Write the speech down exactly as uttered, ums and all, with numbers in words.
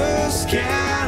just can't.